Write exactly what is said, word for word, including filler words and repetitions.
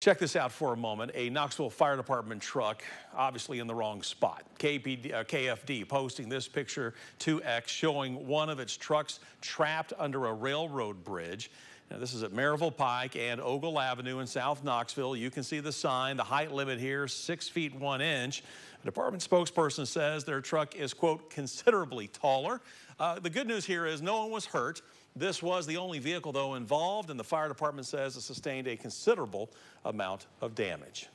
Check this out for a moment. A Knoxville Fire Department truck, obviously in the wrong spot. K P D, uh, K F D posting this picture to X showing one of its trucks trapped under a railroad bridge. Now, this is at Maryville Pike and Ogle Avenue in South Knoxville. You can see the sign, the height limit here, six feet one inch. A department spokesperson says their truck is, quote, considerably taller. Uh, the good news here is no one was hurt. This was the only vehicle, though, involved, and the fire department says it sustained a considerable amount of damage.